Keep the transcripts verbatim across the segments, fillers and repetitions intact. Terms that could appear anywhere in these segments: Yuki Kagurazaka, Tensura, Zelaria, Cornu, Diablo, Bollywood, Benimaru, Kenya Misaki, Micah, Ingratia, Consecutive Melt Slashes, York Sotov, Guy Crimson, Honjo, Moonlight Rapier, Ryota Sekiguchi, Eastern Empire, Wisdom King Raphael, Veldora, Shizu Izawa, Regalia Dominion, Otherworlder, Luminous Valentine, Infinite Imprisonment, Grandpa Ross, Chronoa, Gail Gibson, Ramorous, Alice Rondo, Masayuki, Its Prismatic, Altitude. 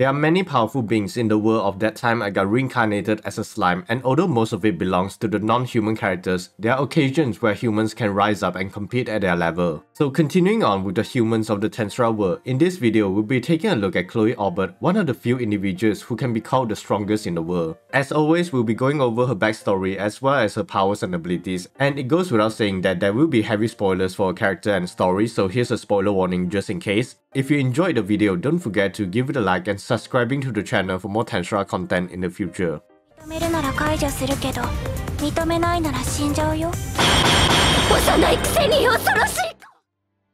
There are many powerful beings in the world of that time. I got reincarnated as a slime, and although most of it belongs to the non-human characters, there are occasions where humans can rise up and compete at their level. So continuing on with the humans of the Tensura world, in this video we'll be taking a look at Chloe Aubert, one of the few individuals who can be called the strongest in the world. As always, we'll be going over her backstory as well as her powers and abilities, and it goes without saying that there will be heavy spoilers for her character and story, so here's a spoiler warning just in case. If you enjoyed the video, don't forget to give it a like and subscribing to the channel for more Tensura content in the future.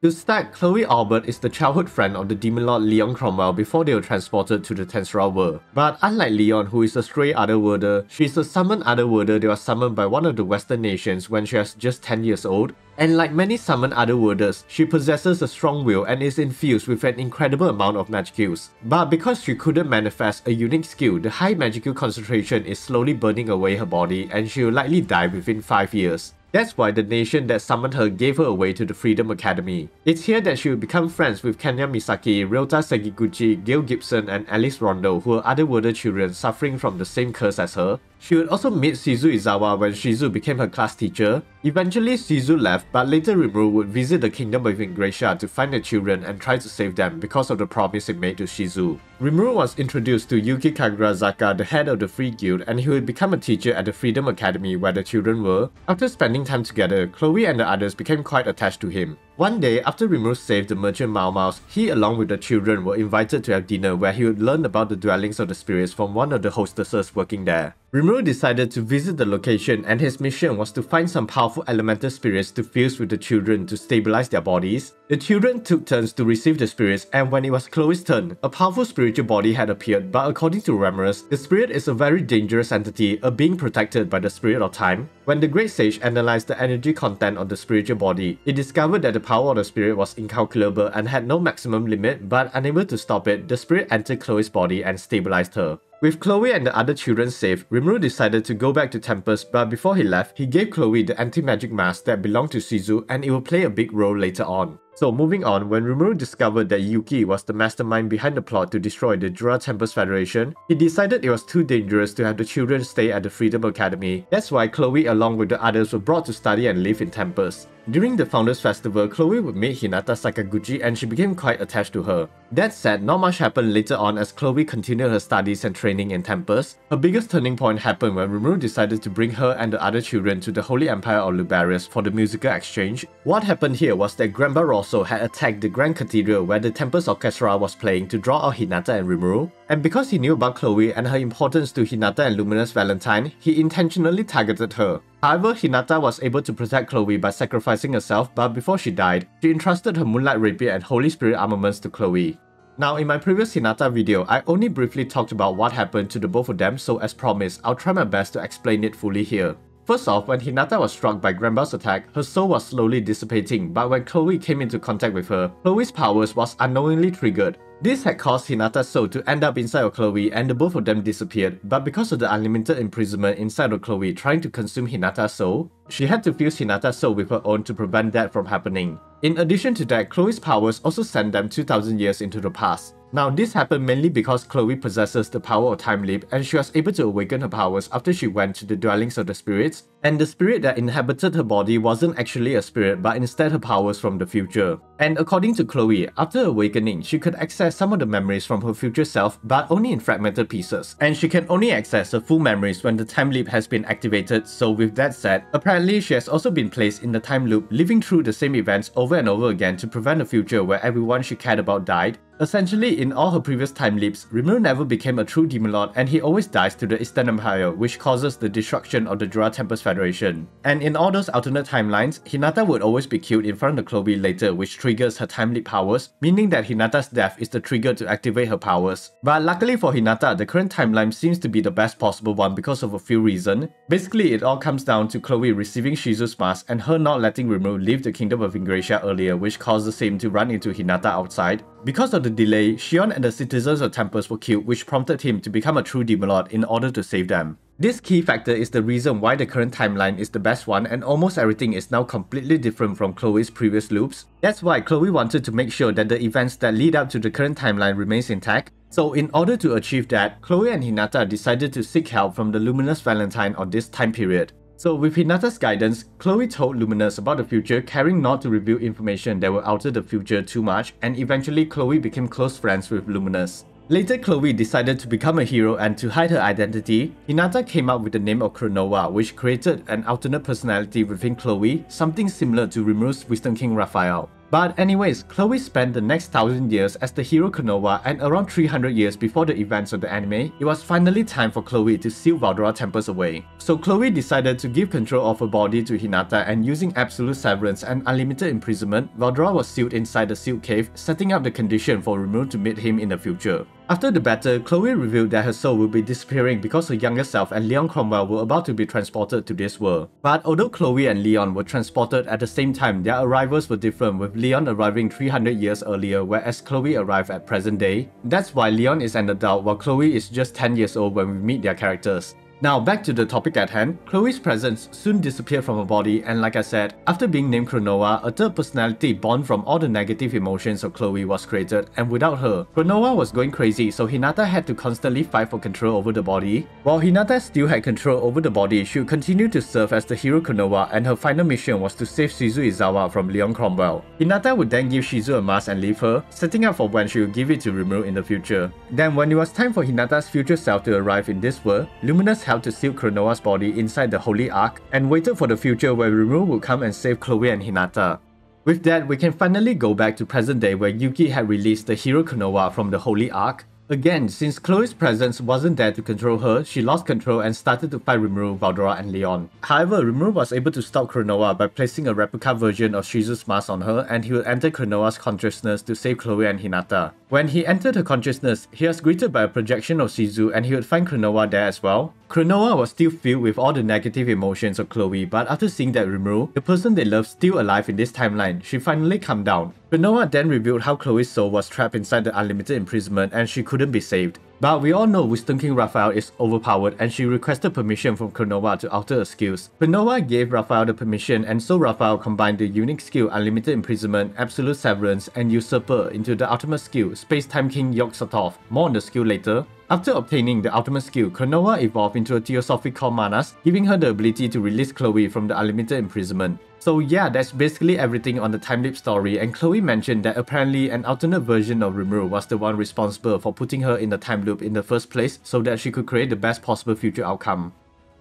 To start, Chloe Aubert is the childhood friend of the Demon-Lord Leon Cromwell before they were transported to the Tensura world. But unlike Leon, who is a stray Otherworlder, she is a summoned Otherworlder that was summoned by one of the Western nations when she was just ten years old. And like many summoned Otherworlders, she possesses a strong will and is infused with an incredible amount of magic skills. But because she couldn't manifest a unique skill, the high magical concentration is slowly burning away her body and she will likely die within five years. That's why the nation that summoned her gave her away to the Freedom Academy. It's here that she will become friends with Kenya Misaki, Ryota Sekiguchi, Gail Gibson, and Alice Rondo, who are Otherworlder children suffering from the same curse as her. She would also meet Shizu Izawa when Shizu became her class teacher. Eventually, Shizu left, but later Rimuru would visit the Kingdom of Ingratia to find the children and try to save them because of the promise he made to Shizu. Rimuru was introduced to Yuki Kagurazaka, the head of the Free Guild, and he would become a teacher at the Freedom Academy where the children were. After spending time together, Chloe and the others became quite attached to him. One day, after Rimuru saved the merchant Mau Mau's, he along with the children were invited to have dinner where he would learn about the dwellings of the spirits from one of the hostesses working there. Rimuru decided to visit the location, and his mission was to find some powerful elemental spirits to fuse with the children to stabilize their bodies. The children took turns to receive the spirits, and when it was Chloe's turn, a powerful spiritual body had appeared, but according to Ramorous, the spirit is a very dangerous entity, a being protected by the spirit of time. When the Great Sage analyzed the energy content of the spiritual body, it discovered that the power of the spirit was incalculable and had no maximum limit, but unable to stop it, the spirit entered Chloe's body and stabilized her. With Chloe and the other children safe, Rimuru decided to go back to Tempest, but before he left, he gave Chloe the anti-magic mask that belonged to Shizu and it will play a big role later on. So moving on, when Rimuru discovered that Yuki was the mastermind behind the plot to destroy the Jura Tempest Federation, he decided it was too dangerous to have the children stay at the Freedom Academy. That's why Chloe along with the others were brought to study and live in Tempest. During the Founders Festival, Chloe would meet Hinata Sakaguchi and she became quite attached to her. That said, not much happened later on as Chloe continued her studies and training in Tempest. Her biggest turning point happened when Rimuru decided to bring her and the other children to the Holy Empire of Luberus for the musical exchange. What happened here was that Grandpa Ross had attacked the Grand Cathedral where the Tempest Orchestra was playing to draw out Hinata and Rimuru, and because he knew about Chloe and her importance to Hinata and Luminous Valentine, he intentionally targeted her. However, Hinata was able to protect Chloe by sacrificing herself, but before she died, she entrusted her Moonlight Rapier and Holy Spirit armaments to Chloe. Now, in my previous Hinata video, I only briefly talked about what happened to the both of them, so as promised, I'll try my best to explain it fully here. First off, when Hinata was struck by Grandpa's attack, her soul was slowly dissipating, but when Chloe came into contact with her, Chloe's powers was unknowingly triggered. This had caused Hinata's soul to end up inside of Chloe and the both of them disappeared, but because of the unlimited imprisonment inside of Chloe trying to consume Hinata's soul, she had to fuse Hinata's soul with her own to prevent that from happening. In addition to that, Chloe's powers also sent them two thousand years into the past. Now, this happened mainly because Chloe possesses the power of Time Leap and she was able to awaken her powers after she went to the dwellings of the spirits, and the spirit that inhabited her body wasn't actually a spirit but instead her powers from the future. And according to Chloe, after awakening, she could access some of the memories from her future self but only in fragmented pieces, and she can only access her full memories when the Time Leap has been activated, so with that said, apparently she has also been placed in the time loop, living through the same events over and over again to prevent a future where everyone she cared about died. Essentially, in all her previous time leaps, Rimuru never became a true Demon-Lord and he always dies to the Eastern Empire, which causes the destruction of the Jura Tempest Federation. And in all those alternate timelines, Hinata would always be killed in front of Chloe later, which triggers her time leap powers, meaning that Hinata's death is the trigger to activate her powers. But luckily for Hinata, the current timeline seems to be the best possible one because of a few reasons. Basically, it all comes down to Chloe receiving Shizu's mask and her not letting Rimuru leave the Kingdom of Ingratia earlier, which causes him to run into Hinata outside. Because of the delay, Shion and the citizens of Tempest were killed, which prompted him to become a true Demon-Lord in order to save them. This key factor is the reason why the current timeline is the best one, and almost everything is now completely different from Chloe's previous loops. That's why Chloe wanted to make sure that the events that lead up to the current timeline remains intact. So in order to achieve that, Chloe and Hinata decided to seek help from the Luminous Valentine of this time period. So with Hinata's guidance, Chloe told Luminous about the future, caring not to reveal information that will alter the future too much, and eventually Chloe became close friends with Luminous. Later, Chloe decided to become a hero, and to hide her identity, Hinata came up with the name of Chronoa, which created an alternate personality within Chloe, something similar to Rimuru's Wisdom King Raphael. But anyways, Chloe spent the next thousand years as the hero Chronoa, and around three hundred years before the events of the anime, it was finally time for Chloe to seal Veldora Tempest away. So Chloe decided to give control of her body to Hinata, and using absolute severance and unlimited imprisonment, Veldora was sealed inside the sealed cave, setting up the condition for Rimuru to meet him in the future. After the battle, Chloe revealed that her soul will be disappearing because her younger self and Leon Cromwell were about to be transported to this world. But although Chloe and Leon were transported at the same time, their arrivals were different, with Leon arriving three hundred years earlier, whereas Chloe arrived at present day. That's why Leon is an adult while Chloe is just ten years old when we meet their characters. Now back to the topic at hand, Chloe's presence soon disappeared from her body, and like I said, after being named Chronoa, a third personality born from all the negative emotions of Chloe was created, and without her, Chronoa was going crazy, so Hinata had to constantly fight for control over the body. While Hinata still had control over the body, she would continue to serve as the hero Chronoa, and her final mission was to save Shizu Izawa from Leon Cromwell. Hinata would then give Shizu a mask and leave her, setting up for when she would give it to Rimuru in the future. Then when it was time for Hinata's future self to arrive in this world, Luminous helped to seal Chronoa's body inside the Holy Ark and waited for the future where Rimuru would come and save Chloe and Hinata. With that, we can finally go back to present day where Yuki had released the hero Chronoa from the Holy Ark. Again, since Chloe's presence wasn't there to control her, she lost control and started to fight Rimuru, Veldora, and Leon. However, Rimuru was able to stop Chronoa by placing a replica version of Shizu's mask on her, and he would enter Chronoa's consciousness to save Chloe and Hinata. When he entered her consciousness, he was greeted by a projection of Shizu, and he would find Chronoa there as well. Chronoa was still filled with all the negative emotions of Chloe, but after seeing that Rimuru, the person they loved still alive in this timeline, she finally calmed down. Chronoa then revealed how Chloe's soul was trapped inside the unlimited imprisonment and she couldn't be saved. But we all know Wisdom King Raphael is overpowered, and she requested permission from Chronoa to alter her skills. Chronoa gave Raphael the permission, and so Raphael combined the unique skill Unlimited Imprisonment, Absolute Severance, and Usurper into the ultimate skill Space-Time King York Sotov, more on the skill later. After obtaining the ultimate skill, Chronoa evolved into a Theosophic called Manas, giving her the ability to release Chloe from the Unlimited Imprisonment. So yeah, that's basically everything on the timelapse story, and Chloe mentioned that apparently an alternate version of Rimuru was the one responsible for putting her in the time loop in the first place so that she could create the best possible future outcome.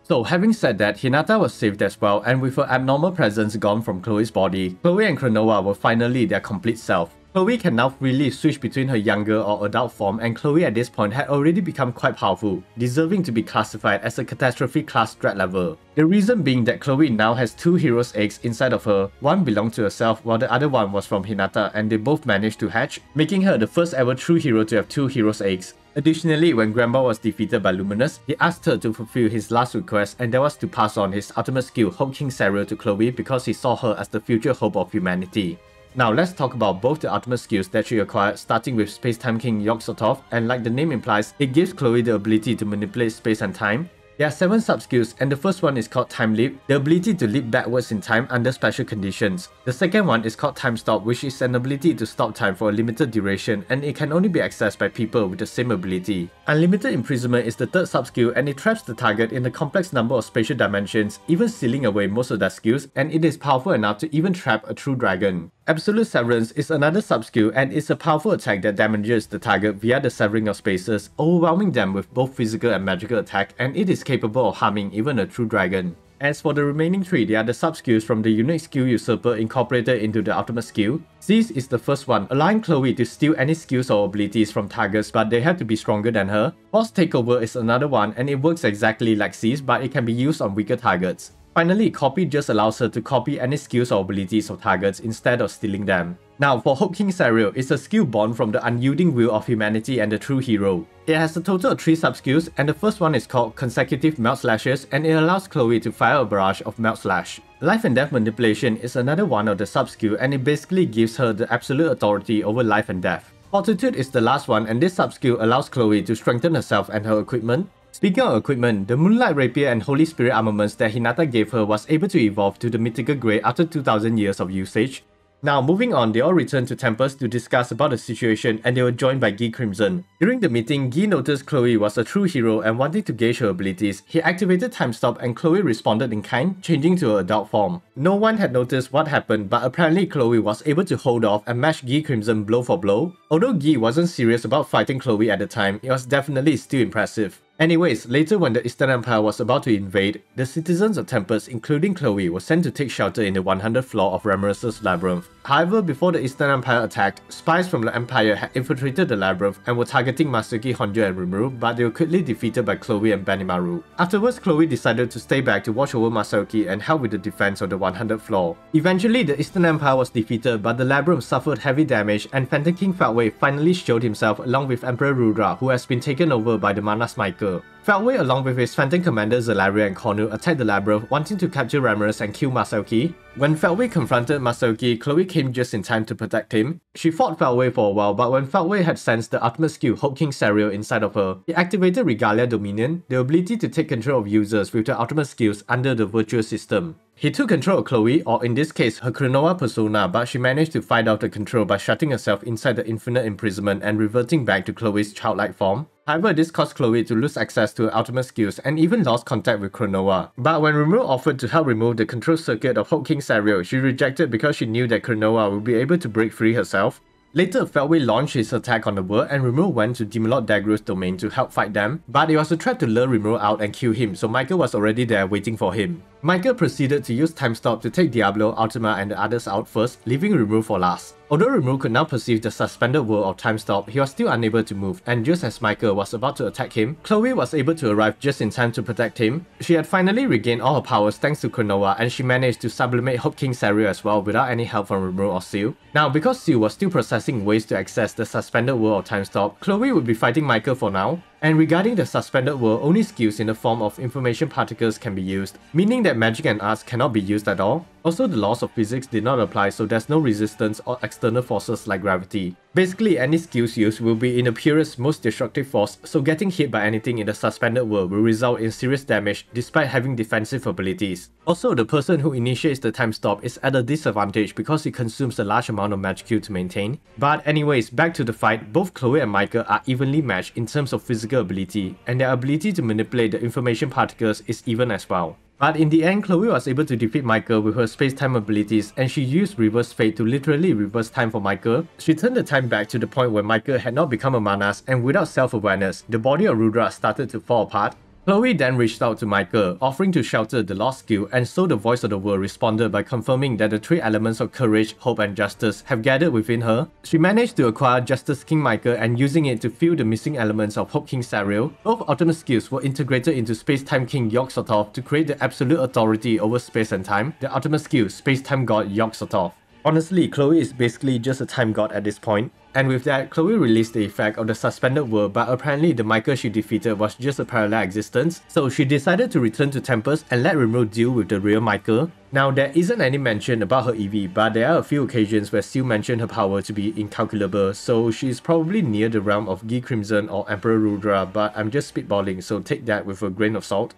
So having said that, Hinata was saved as well, and with her abnormal presence gone from Chloe's body, Chloe and Chronoa were finally their complete self. Chloe can now freely switch between her younger or adult form, and Chloe at this point had already become quite powerful, deserving to be classified as a catastrophe class threat level. The reason being that Chloe now has two hero's eggs inside of her, one belonged to herself while the other one was from Hinata, and they both managed to hatch, making her the first ever true hero to have two hero's eggs. Additionally, when Grandpa was defeated by Luminous, he asked her to fulfill his last request, and that was to pass on his ultimate skill Hope King Seria to Chloe because he saw her as the future hope of humanity. Now let's talk about both the ultimate skills that she acquired, starting with Space-Time King York Sotov, and like the name implies, it gives Chloe the ability to manipulate space and time. There are seven sub-skills, and the first one is called Time Leap, the ability to leap backwards in time under special conditions. The second one is called Time Stop, which is an ability to stop time for a limited duration, and it can only be accessed by people with the same ability. Unlimited Imprisonment is the third sub-skill, and it traps the target in a complex number of spatial dimensions, even sealing away most of their skills, and it is powerful enough to even trap a true dragon. Absolute Severance is another sub-skill, and it's a powerful attack that damages the target via the severing of spaces, overwhelming them with both physical and magical attack, and it is capable of harming even a true dragon. As for the remaining three, they are the sub-skills from the unique skill Usurper incorporated into the ultimate skill. Zeiss is the first one, allowing Chloe to steal any skills or abilities from targets, but they have to be stronger than her. Boss Takeover is another one, and it works exactly like Zeiss, but it can be used on weaker targets. Finally, Copy just allows her to copy any skills or abilities of targets instead of stealing them. Now, for Hope King Seria, it's a skill born from the unyielding will of humanity and the true hero. It has a total of three sub-skills, and the first one is called Consecutive Melt Slashes, and it allows Chloe to fire a barrage of Melt Slash. Life and Death Manipulation is another one of the sub-skills, and it basically gives her the absolute authority over life and death. Altitude is the last one, and this sub-skill allows Chloe to strengthen herself and her equipment. Speaking of equipment, the Moonlight Rapier and Holy Spirit armaments that Hinata gave her was able to evolve to the Mythical Grey after two thousand years of usage. Now, moving on, they all return to Tempest to discuss about the situation, and they were joined by Guy Crimson. During the meeting, Guy noticed Chloe was a true hero and wanted to gauge her abilities. He activated Time Stop and Chloe responded in kind, changing to her adult form. No one had noticed what happened, but apparently Chloe was able to hold off and match Guy Crimson blow for blow. Although Guy wasn't serious about fighting Chloe at the time, it was definitely still impressive. Anyways, later when the Eastern Empire was about to invade, the citizens of Tempest, including Chloe, were sent to take shelter in the one hundredth floor of Ramorous' labyrinth. However, before the Eastern Empire attacked, spies from the Empire had infiltrated the labyrinth and were targeting Masayuki, Honjo and Rimuru, but they were quickly defeated by Chloe and Benimaru. Afterwards, Chloe decided to stay back to watch over Masayuki and help with the defense of the one hundredth floor. Eventually, the Eastern Empire was defeated, but the labyrinth suffered heavy damage and Phantom King Feldway finally showed himself along with Emperor Rudra, who has been taken over by the Manas Micah. Feldway, along with his Phantom Commander Zelaria and Cornu, attacked the labyrinth, wanting to capture Ramorous and kill Masayuki. When Feldway confronted Masayuki, Chloe came just in time to protect him. She fought Feldway for a while, but when Feldway had sensed the ultimate skill Hope King Seria inside of her, he activated Regalia Dominion, the ability to take control of users with their ultimate skills under the virtue system. He took control of Chloe, or in this case, her Chronoa persona, but she managed to fight out the control by shutting herself inside the Infinite Imprisonment and reverting back to Chloe's childlike form. However, this caused Chloe to lose access to her ultimate skills and even lost contact with Chronoa. But when Rimuru offered to help remove the control circuit of Hope King Seria, she rejected because she knew that Chronoa would be able to break free herself. Later, Feldway launched his attack on the world and Rimuru went to Demolord Dagru's domain to help fight them, but it was a trap to lure Rimuru out and kill him, so Micah was already there waiting for him. Micah proceeded to use Time Stop to take Diablo, Ultima and the others out first, leaving Rimuru for last. Although Rimuru could now perceive the suspended world of Time Stop, he was still unable to move, and just as Micah was about to attack him, Chloe was able to arrive just in time to protect him. She had finally regained all her powers thanks to Chronoa, and she managed to sublimate Hope King Seria as well without any help from Rimuru or Seal. Now, because Seal was still processing ways to access the suspended world of Time Stop, Chloe would be fighting Micah for now. And regarding the suspended world, only skills in the form of information particles can be used, meaning that magic and arts cannot be used at all. Also, the laws of physics did not apply, so there's no resistance or external forces like gravity. Basically, any skills used will be in the purest, most destructive force, so getting hit by anything in the suspended world will result in serious damage despite having defensive abilities. Also, the person who initiates the Time Stop is at a disadvantage because it consumes a large amount of magic to maintain. But anyways, back to the fight, both Chloe and Micah are evenly matched in terms of physical ability, and their ability to manipulate the information particles is even as well. But in the end, Chloe was able to defeat Micah with her space-time abilities, and she used Reverse Fate to literally reverse time for Micah. She turned the time back to the point where Micah had not become a Manas, and without self-awareness, the body of Rudra started to fall apart. Chloe then reached out to Micah, offering to shelter the lost skill, and so the voice of the world responded by confirming that the three elements of courage, hope and justice have gathered within her. She managed to acquire Justice King Micah and using it to fill the missing elements of Hope King Seria. Both ultimate skills were integrated into Space-Time King Yog-Sothoth to create the absolute authority over space and time, the ultimate skill, Space-Time God Yog-Sothoth. Honestly, Chloe is basically just a time god at this point. And with that, Chloe released the effect of the suspended world, but apparently the Micah she defeated was just a parallel existence, so she decided to return to Tempest and let Rimuru deal with the real Micah. Now, there isn't any mention about her E V, but there are a few occasions where Seal mentioned her power to be incalculable, so she is probably near the realm of Guy Crimson or Emperor Rudra, but I'm just spitballing, so take that with a grain of salt.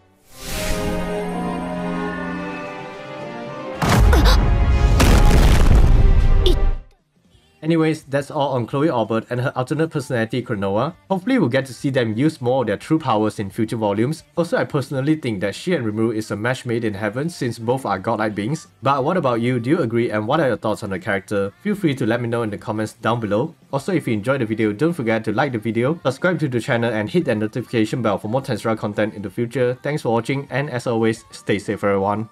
Anyways, that's all on Chloe Aubert and her alternate personality Chronoa. Hopefully we'll get to see them use more of their true powers in future volumes. Also, I personally think that she and Rimuru is a match made in heaven since both are godlike beings. But what about you? Do you agree and what are your thoughts on the character? Feel free to let me know in the comments down below. Also, if you enjoyed the video, don't forget to like the video, subscribe to the channel and hit that notification bell for more Tensura content in the future. Thanks for watching and as always, stay safe everyone.